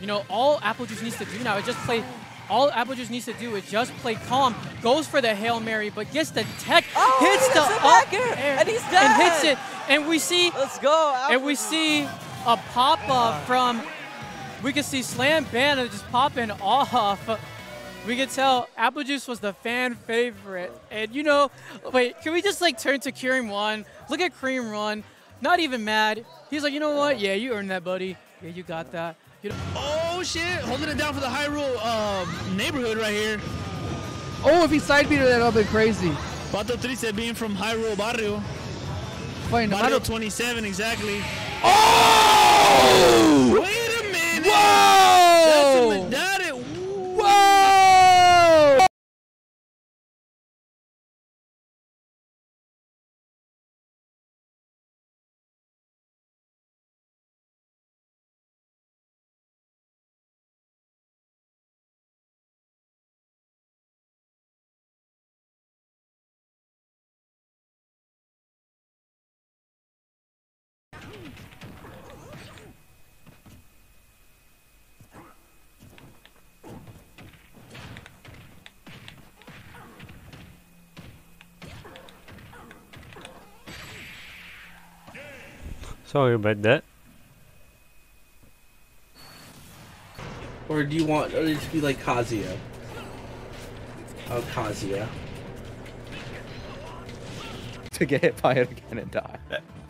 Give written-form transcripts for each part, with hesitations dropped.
You know, all AppleJuice needs to do now is just play. All AppleJuice needs to do is just play calm. Goes for the Hail Mary, but gets the tech, hits the up air, and he's dead. And hits it. And we see. Let's go. AppleJuice. And we see a pop up from. We can see Slam Banner just popping off. We could tell AppleJuice was the fan favorite. And you know, wait, can we just like turn to Kirin One? Look at Kirin One, not even mad. He's like, you know what? Yeah, you earned that, buddy. Yeah, you got that. You know oh shit, holding it down for the Hyrule neighborhood right here. Oh, if he side beater that, that'll be crazy. Pato Triste being from Hyrule Barrio. Wait, no, Barrio 27, exactly. Oh! Wait a minute! Whoa! That's sorry about that. Or do you want it to be like Kazuya? Oh, Kazuya. To get hit by it again and die.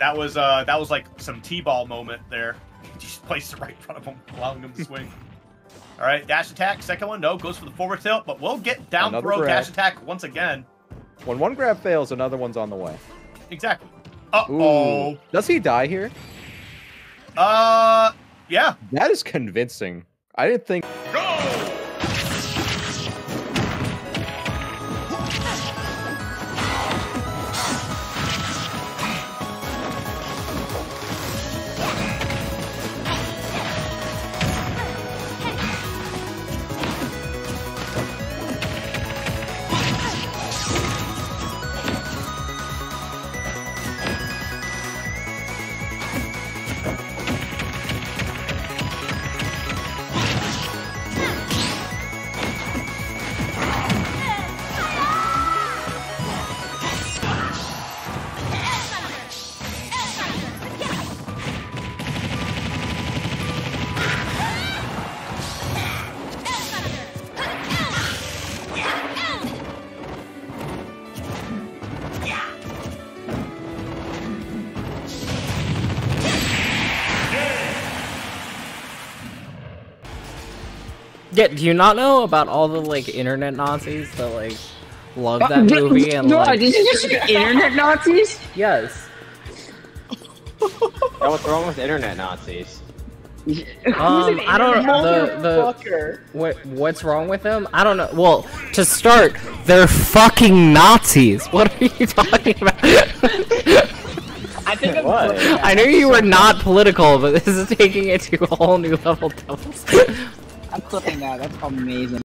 That was like some T-ball moment there. You just placed it right in front of him, allowing him to swing. All right, dash attack. Second one, no, goes for the forward tilt, but we'll get down another throw grab. Dash attack once again. When one grab fails, another one's on the way. Exactly. Uh-oh. Ooh. Does he die here? Yeah. That is convincing. I didn't think... Go! Yeah, do you not know about all the like internet Nazis that like love that movie and no, like did you just internet Nazis? Yes. What's wrong with internet Nazis? I don't know what's wrong with them. I don't know. Well, to start, they're fucking Nazis. What are you talking about? I think I'm I knew you were not political, but this is taking it to a whole new level. I'm clipping that. That's amazing.